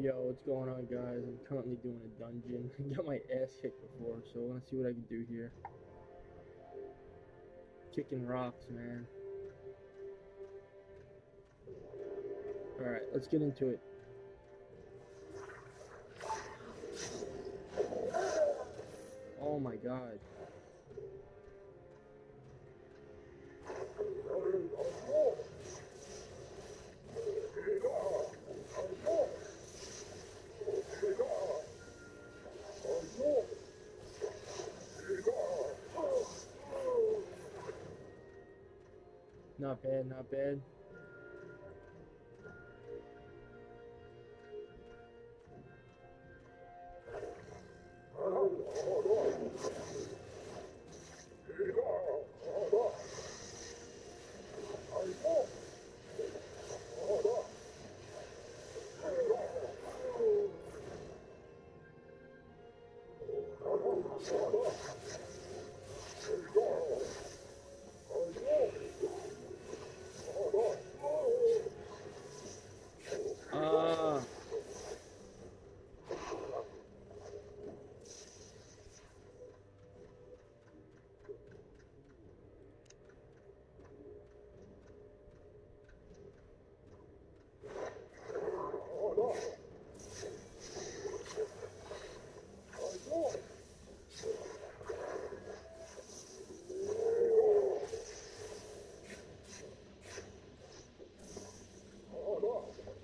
Yo, what's going on, guys? I'm currently doing a dungeon. I got my ass kicked before, so I want to see what I can do here. Kicking rocks, man. Alright, let's get into it. Oh my god. Not bad, not bad.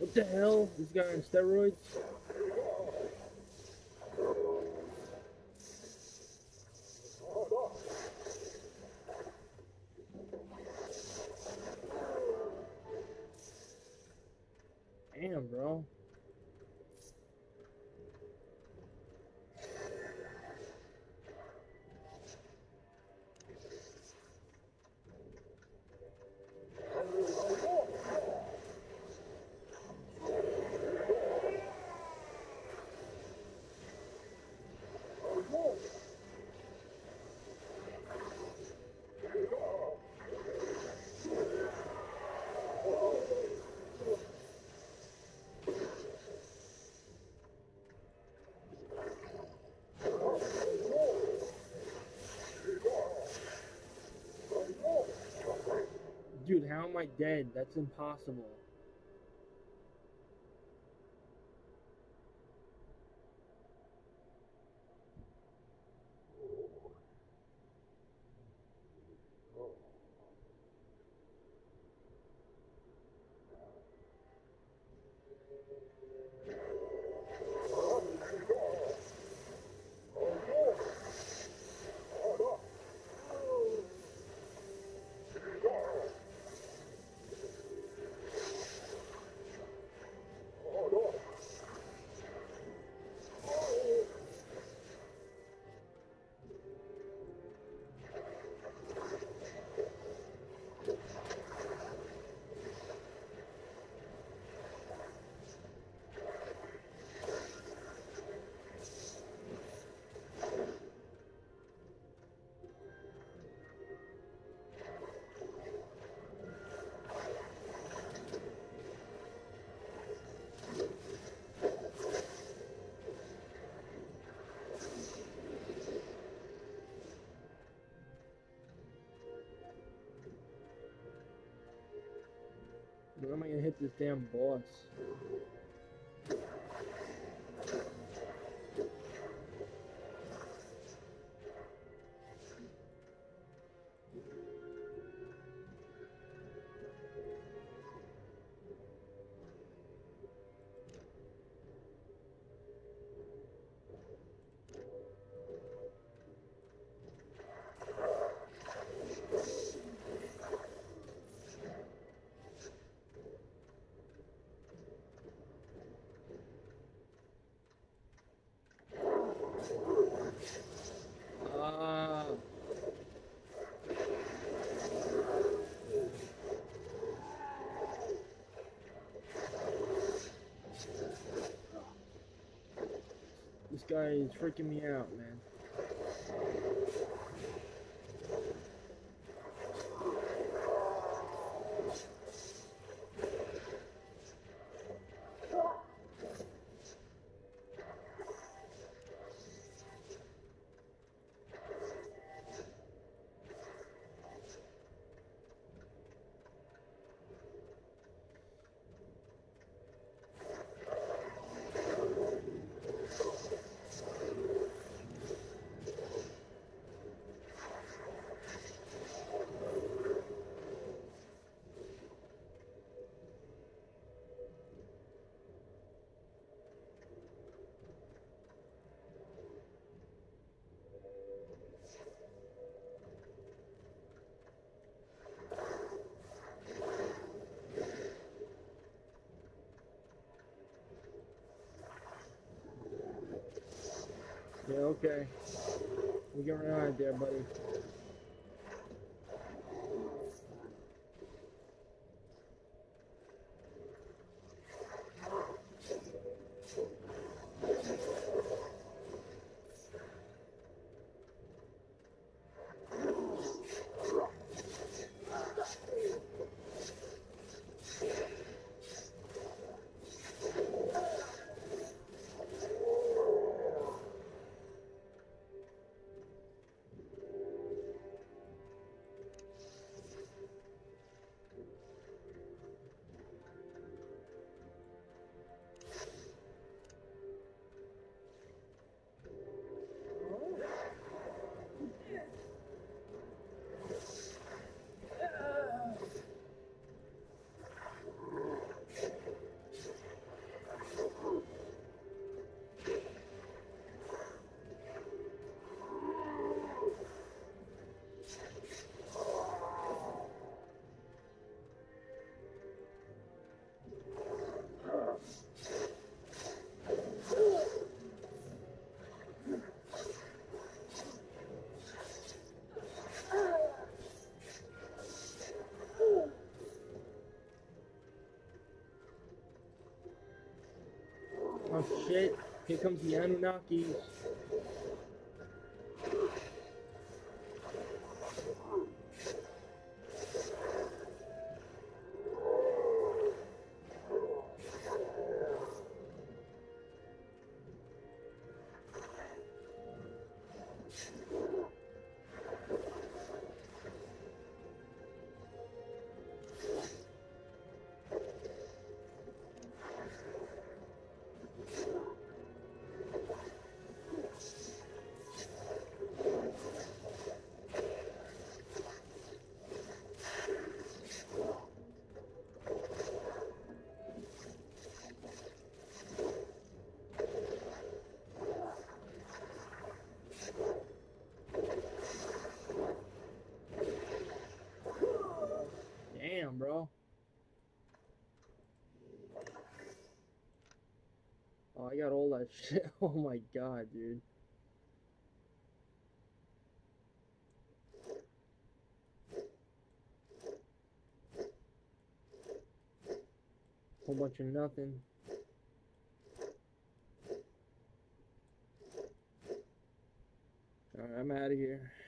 What the hell? This guy on steroids? Damn, bro. Dude, how am I dead? That's impossible. When am I gonna hit this damn boss? This guy is freaking me out, man. Yeah, okay. We're going right there, buddy. Oh shit, here comes the Anunnaki. Damn, bro. Oh, I got all that shit. Oh my god, dude. Whole bunch of nothing. Alright, I'm out of here.